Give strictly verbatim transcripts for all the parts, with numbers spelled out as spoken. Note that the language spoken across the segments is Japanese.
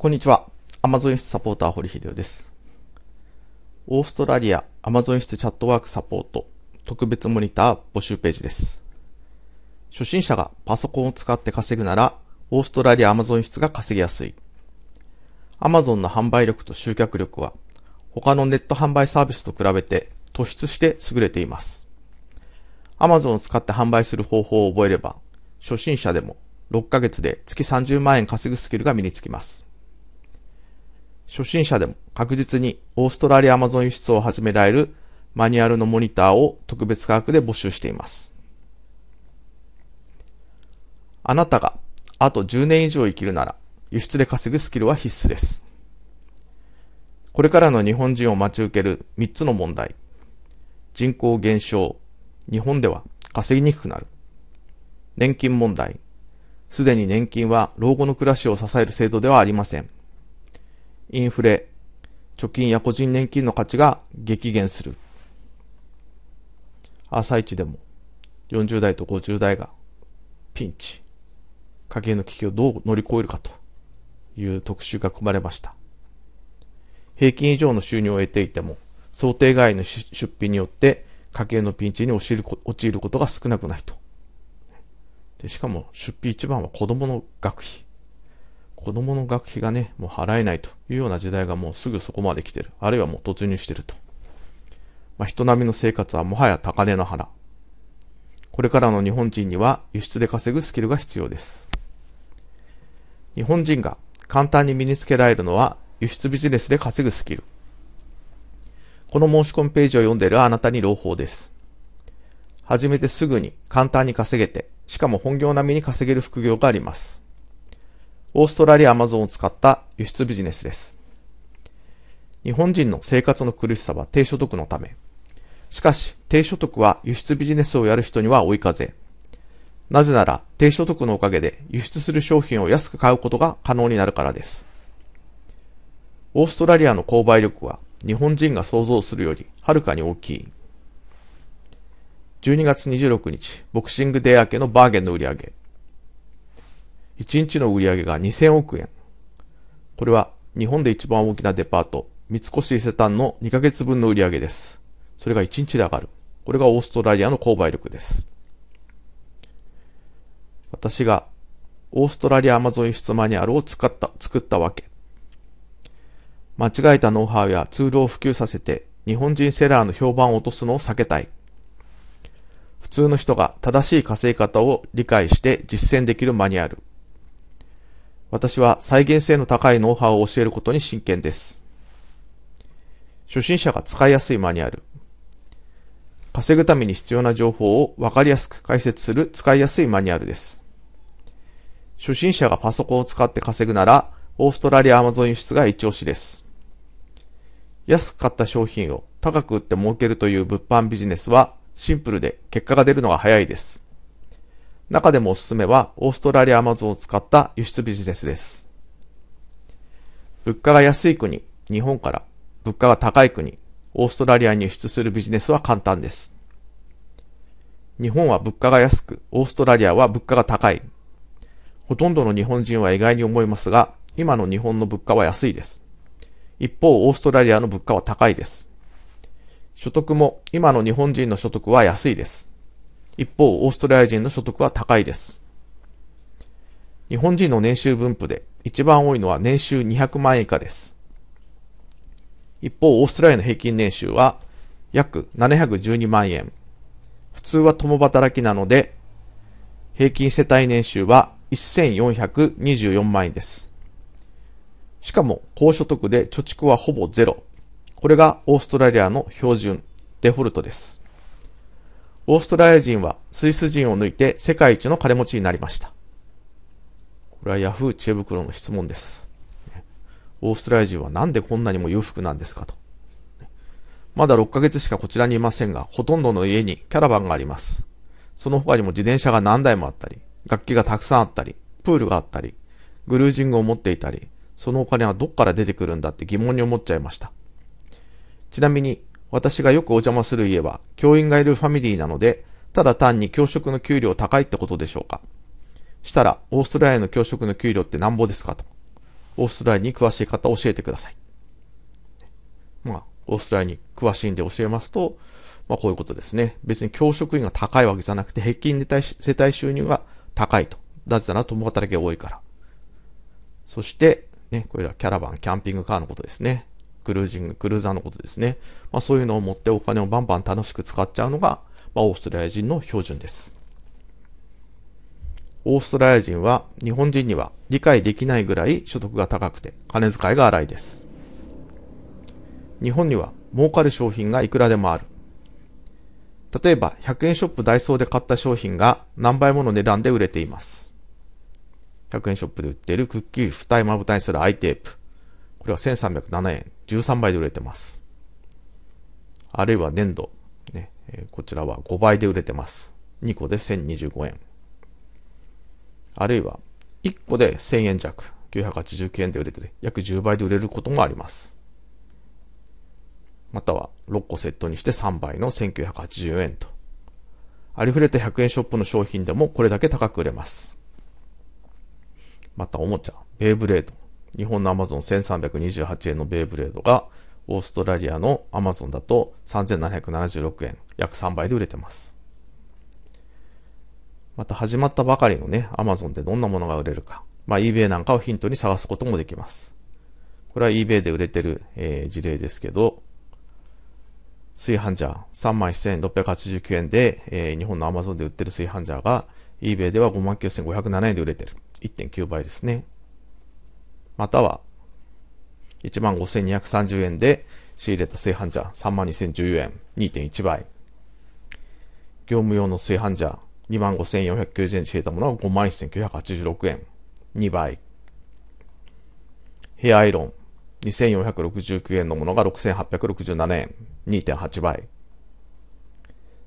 こんにちは。Amazon 室サポーター堀秀夫です。オーストラリア Amazon 室チャットワークサポート特別モニター募集ページです。初心者がパソコンを使って稼ぐなら、オーストラリア Amazon 室が稼ぎやすい。Amazon の販売力と集客力は、他のネット販売サービスと比べて突出して優れています。Amazon を使って販売する方法を覚えれば、初心者でもろっかげつで月さんじゅうまんえん稼ぐスキルが身につきます。初心者でも確実にオーストラリア Amazon 輸出を始められるマニュアルのモニターを特別価格で募集しています。あなたがあとじゅうねん以上生きるなら輸出で稼ぐスキルは必須です。これからの日本人を待ち受けるみっつの問題。人口減少。日本では稼ぎにくくなる。年金問題。すでに年金は老後の暮らしを支える制度ではありません。インフレ、貯金や個人年金の価値が激減する。朝一でもよんじゅうだいとごじゅうだいがピンチ、家計の危機をどう乗り越えるかという特集が組まれました。平均以上の収入を得ていても、想定外の出費によって家計のピンチに陥ることが少なくないと。で、しかも出費一番は子供の学費。子供の学費がね、もう払えないというような時代がもうすぐそこまで来てる。あるいはもう突入してると。まあ、人並みの生活はもはや高値の花。これからの日本人には輸出で稼ぐスキルが必要です。日本人が簡単に身につけられるのは輸出ビジネスで稼ぐスキル。この申し込みページを読んでいるあなたに朗報です。始めてすぐに簡単に稼げて、しかも本業並みに稼げる副業があります。オーストラリア Amazon を使った輸出ビジネスです。日本人の生活の苦しさは低所得のため。しかし、低所得は輸出ビジネスをやる人には追い風。なぜなら、低所得のおかげで輸出する商品を安く買うことが可能になるからです。オーストラリアの購買力は日本人が想像するよりはるかに大きい。じゅうにがつにじゅうろくにち、ボクシングデー明けのバーゲンの売り上げ。いちにちの売り上げがにせんおくえん。これは日本で一番大きなデパート、三越伊勢丹のにかげつぶんの売り上げです。それがいちにちで上がる。これがオーストラリアの購買力です。私がオーストラリア Amazon 輸出マニュアルを作った、作ったわけ。間違えたノウハウやツールを普及させて日本人セラーの評判を落とすのを避けたい。普通の人が正しい稼ぎ方を理解して実践できるマニュアル。私は再現性の高いノウハウを教えることに真剣です。初心者が使いやすいマニュアル。稼ぐために必要な情報をわかりやすく解説する使いやすいマニュアルです。初心者がパソコンを使って稼ぐなら、オーストラリア Amazon 輸出が一押しです。安く買った商品を高く売って儲けるという物販ビジネスはシンプルで結果が出るのが早いです。中でもおすすめはオーストラリア Amazon を使った輸出ビジネスです。物価が安い国、日本から物価が高い国、オーストラリアに輸出するビジネスは簡単です。日本は物価が安く、オーストラリアは物価が高い。ほとんどの日本人は意外に思いますが、今の日本の物価は安いです。一方、オーストラリアの物価は高いです。所得も今の日本人の所得は安いです。一方、オーストラリア人の所得は高いです。日本人の年収分布で一番多いのは年収にひゃくまんえん以下です。一方、オーストラリアの平均年収は約ななひゃくじゅうにまんえん。普通は共働きなので、平均世帯年収はせんよんひゃくにじゅうよんまんえんです。しかも、高所得で貯蓄はほぼゼロ。これがオーストラリアの標準、デフォルトです。オーストラリア人はスイス人を抜いて世界一の金持ちになりました。これはヤフー知恵袋の質問です。オーストラリア人はなんでこんなにも裕福なんですかと。まだろっかげつしかこちらにいませんが、ほとんどの家にキャラバンがあります。その他にも自転車が何台もあったり、楽器がたくさんあったり、プールがあったり、グルージングを持っていたり、そのお金はどっから出てくるんだって疑問に思っちゃいました。ちなみに、私がよくお邪魔する家は教員がいるファミリーなので、ただ単に教職の給料高いってことでしょうか。したら、オーストラリアの教職の給料ってなんぼですかと。オーストラリアに詳しい方教えてください。まあ、オーストラリアに詳しいんで教えますと、まあこういうことですね。別に教職員が高いわけじゃなくて、平均世帯収入が高いと。なぜなら共働きが多いから。そして、ね、これはキャラバン、キャンピングカーのことですね。クルージング、クルーザーのことですね。まあそういうのを持ってお金をバンバン楽しく使っちゃうのが、まあオーストラリア人の標準です。オーストラリア人は日本人には理解できないぐらい所得が高くて金遣いが荒いです。日本には儲かる商品がいくらでもある。例えばひゃくえんショップダイソーで買った商品が何倍もの値段で売れています。ひゃくえんショップで売っているクッキー二重まぶたにするアイテープ。これはせんさんびゃくななえん、じゅうさんばいで売れてます。あるいは粘土。ね、こちらはごばいで売れてます。にこでせんにじゅうごえん。あるいはいっこでせんえん弱、きゅうひゃくはちじゅうきゅうえんで売れて、約じゅうばいで売れることもあります。またはろっこセットにしてさんばいのせんきゅうひゃくはちじゅうえんと。ありふれたひゃくえんショップの商品でもこれだけ高く売れます。またおもちゃ、ベイブレード。日本の Amazon せんさんびゃくにじゅうはちえんのベイブレードが、オーストラリアの Amazon だとさんぜんななひゃくななじゅうろくえん、約さんばいで売れてます。また始まったばかりのね、Amazon でどんなものが売れるか。まあ eBay なんかをヒントに探すこともできます。これは eBay で売れてる、えー、事例ですけど、炊飯ジャー さんまんせんろっぴゃくはちじゅうきゅうえんで、えー、日本の Amazon で売ってる炊飯ジャーが eBay では ごまんきゅうせんごひゃくななえんで売れてる。いってんきゅうばいですね。または いちまんごせんにひゃくさんじゅうえんで仕入れた炊飯ジャー さんまんにせんじゅうえん、にてんいちばい。業務用の炊飯ジャーにまんごせんよんひゃくきゅうじゅうえんで仕入れたものは ごまんせんきゅうひゃくはちじゅうろくえん。にばい。ヘアアイロン。にせんよんひゃくろくじゅうきゅうえんのものがろくせんはっぴゃくろくじゅうななえん。にてんはちばい。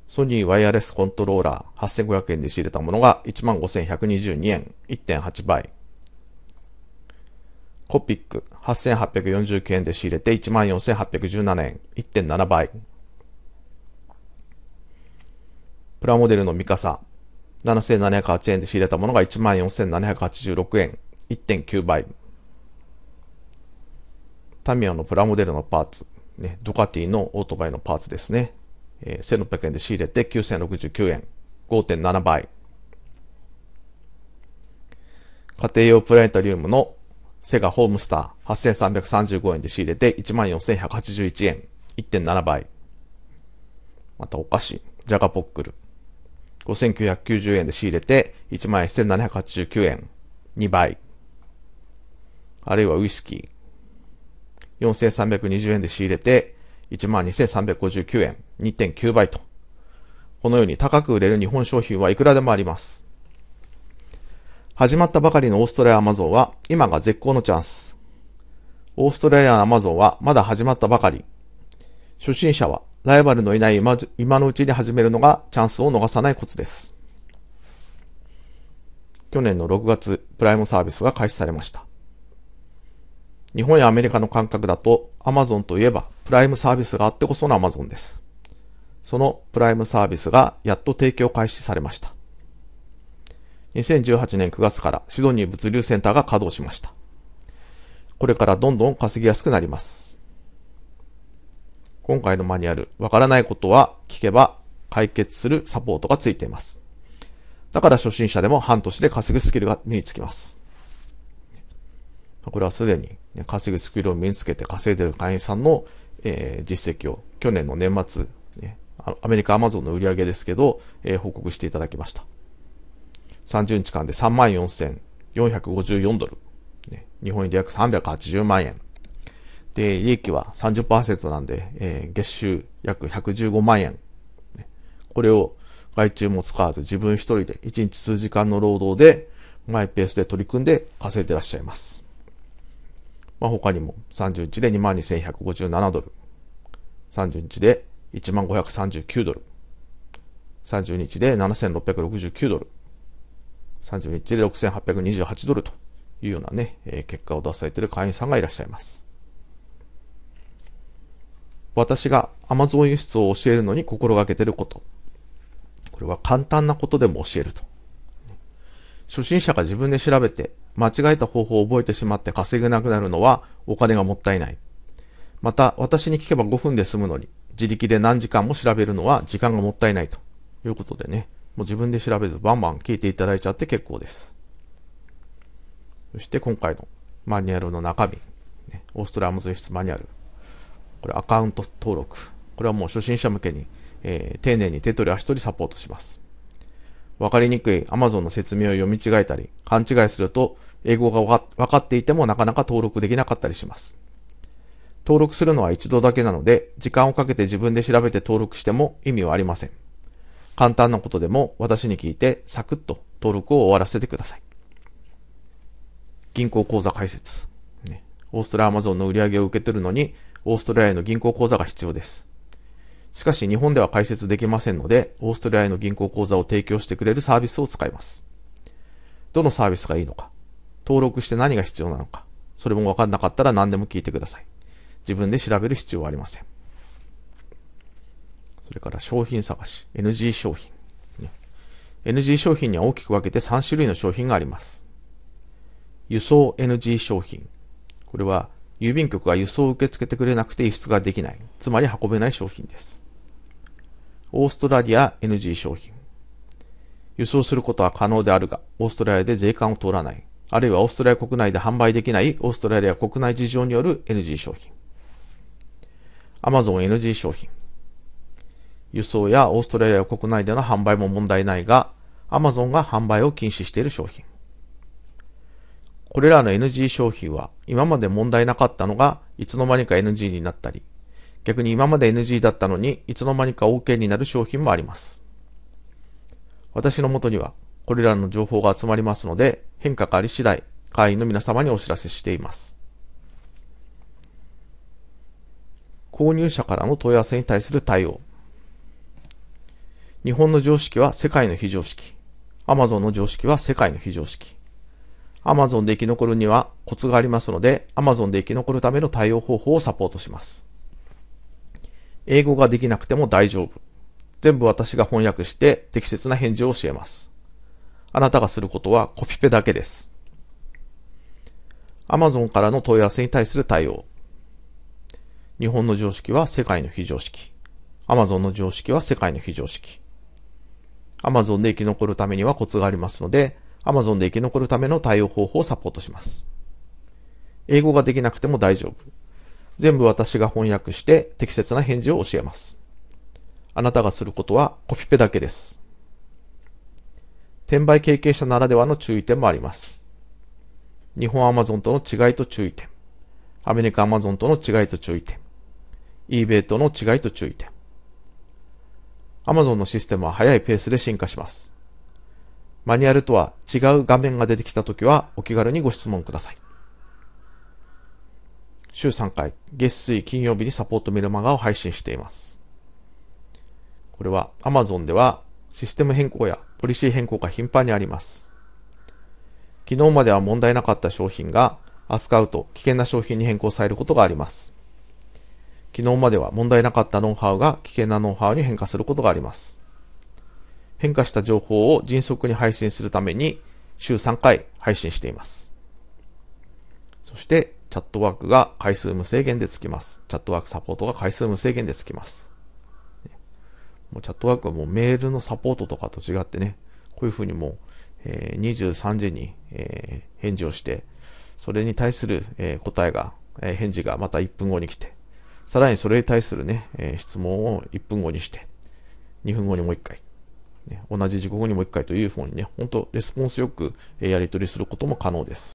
ソニーワイヤレスコントローラー。はっせんごひゃくえんで仕入れたものが いちまんごせんひゃくにじゅうにえん。いってんはちばい。コピック。はっせんはっぴゃくよんじゅうきゅうえんで仕入れて いちまんよんせんはっぴゃくじゅうななえん。いってんななばい。プラモデルのミカサ。ななせんななひゃくはちえんで仕入れたものが いちまんよんせんななひゃくはちじゅうろくえん。いってんきゅうばい。タミヤのプラモデルのパーツ。ね、ドカティのオートバイのパーツですね。えー、せんろっぴゃくえんで仕入れてきゅうせんろくじゅうきゅうえん。ごてんななばい。家庭用プラネタリウムのセガホームスター。はっせんさんびゃくさんじゅうごえんで仕入れて いちまんよんせんひゃくはちじゅういちえん。いってんななばい。またお菓子。ジャガポックル。ごせんきゅうひゃくきゅうじゅうえんで仕入れて いちまんせんななひゃくはちじゅうきゅうえん。にばい。あるいはウイスキー。よんせんさんびゃくにじゅうえんで仕入れて いちまんにせんさんびゃくごじゅうきゅうえん。にてんきゅうばいと。このように高く売れる日本商品はいくらでもあります。始まったばかりのオーストラリア Amazon は今が絶好のチャンス。オーストラリア Amazon はまだ始まったばかり。初心者はライバルのいない 今, 今のうちに始めるのがチャンスを逃さないコツです。去年のろくがつ、プライムサービスが開始されました。日本やアメリカの感覚だと Amazon といえばプライムサービスがあってこその Amazon です。そのプライムサービスがやっと提供開始されました。にせんじゅうはちねんくがつからシドニー物流センターが稼働しました。これからどんどん稼ぎやすくなります。今回のマニュアル、わからないことは聞けば解決するサポートがついています。だから初心者でも半年で稼ぐスキルが身につきます。これはすでに稼ぐスキルを身につけて稼いでいる会員さんの実績を去年の年末、アメリカ Amazon の売り上げですけど、報告していただきました。さんじゅうにちかんで さんまんよんせんよんひゃくごじゅうよん ドル。日本円で約さんびゃくはちじゅうまんえん。で、利益は さんじゅっパーセント なんで、えー、月収約ひゃくじゅうごまんえん。これを外注も使わず自分一人でいちにち数時間の労働でマイペースで取り組んで稼いでいらっしゃいます。まあ、他にもさんじゅうにちで にまんにせんひゃくごじゅうなな ドル。さんじゅうにちで いちまんごひゃくさんじゅうきゅう ドル。さんじゅうにちで ななせんろっぴゃくろくじゅうきゅう ドル。さんじゅうにちで ろくせんはっぴゃくにじゅうはち ドルというようなね、えー、結果を出されている会員さんがいらっしゃいます。私が Amazon 輸出を教えるのに心がけていること。これは簡単なことでも教えると。初心者が自分で調べて間違えた方法を覚えてしまって稼げなくなるのはお金がもったいない。また、私に聞けばごふんで済むのに、自力で何時間も調べるのは時間がもったいないということでね、もう自分で調べずバンバン聞いていただいちゃって結構です。そして今回のマニュアルの中身、オーストラリア エム ゼット マニュアル。これアカウント登録。これはもう初心者向けに、えー、丁寧に手取り足取りサポートします。わかりにくい Amazon の説明を読み違えたり、勘違いすると英語がわかっていてもなかなか登録できなかったりします。登録するのは一度だけなので、時間をかけて自分で調べて登録しても意味はありません。簡単なことでも私に聞いてサクッと登録を終わらせてください。銀行口座開設。オーストラリア Amazon の売り上げを受け取るのに、オーストラリアへの銀行口座が必要です。しかし日本では開設できませんので、オーストラリアへの銀行口座を提供してくれるサービスを使います。どのサービスがいいのか、登録して何が必要なのか、それもわかんなかったら何でも聞いてください。自分で調べる必要はありません。それから商品探し、エヌジー 商品。エヌジー 商品には大きく分けてさん種類の商品があります。輸送 エヌジー 商品。これは郵便局が輸送を受け付けてくれなくて輸出ができない、つまり運べない商品です。オーストラリア エヌジー 商品。輸送することは可能であるが、オーストラリアで税関を通らない、あるいはオーストラリア国内で販売できないオーストラリア国内事情による エヌジー 商品。Amazon エヌジー 商品。輸送やオーストラリア国内での販売も問題ないが、Amazon が販売を禁止している商品。これらの エヌジー 商品は今まで問題なかったのがいつの間にか エヌジー になったり、逆に今まで エヌジー だったのにいつの間にか オーケー になる商品もあります。私の元にはこれらの情報が集まりますので、変化があり次第会員の皆様にお知らせしています。購入者からの問い合わせに対する対応。日本の常識は世界の非常識。Amazon の常識は世界の非常識。Amazon で生き残るにはコツがありますので、Amazon で生き残るための対応方法をサポートします。英語ができなくても大丈夫。全部私が翻訳して適切な返事を教えます。あなたがすることはコピペだけです。Amazon からの問い合わせに対する対応。日本の常識は世界の非常識。Amazon の常識は世界の非常識。Amazon で生き残るためにはコツがありますので、Amazon で生き残るための対応方法をサポートします。英語ができなくても大丈夫。全部私が翻訳して適切な返事を教えます。あなたがすることはコピペだけです。転売経験者ならではの注意点もあります。日本 Amazon との違いと注意点。アメリカ Amazon との違いと注意点。eBay との違いと注意点。Amazon のシステムは早いペースで進化します。マニュアルとは違う画面が出てきたときはお気軽にご質問ください。週さんかい、月水金曜日にサポートメルマガを配信しています。これは Amazon ではシステム変更やポリシー変更が頻繁にあります。昨日までは問題なかった商品が扱うと危険な商品に変更されることがあります。昨日までは問題なかったノウハウが危険なノウハウに変化することがあります。変化した情報を迅速に配信するために週さんかい配信しています。そしてチャットワークが回数無制限でつきます。チャットワークサポートが回数無制限でつきます。もうチャットワークはもうメールのサポートとかと違ってね、こういうふうにもう、えー、にじゅうさんじに、えー、返事をして、それに対する、えー、答えが、えー、返事がまたいっぷんごに来て、さらにそれに対するね、えー、質問をいっぷんごにして、にふんごにもういっかい。同じ時刻にもう一回というふうにね、本当レスポンスよくやり取りすることも可能です。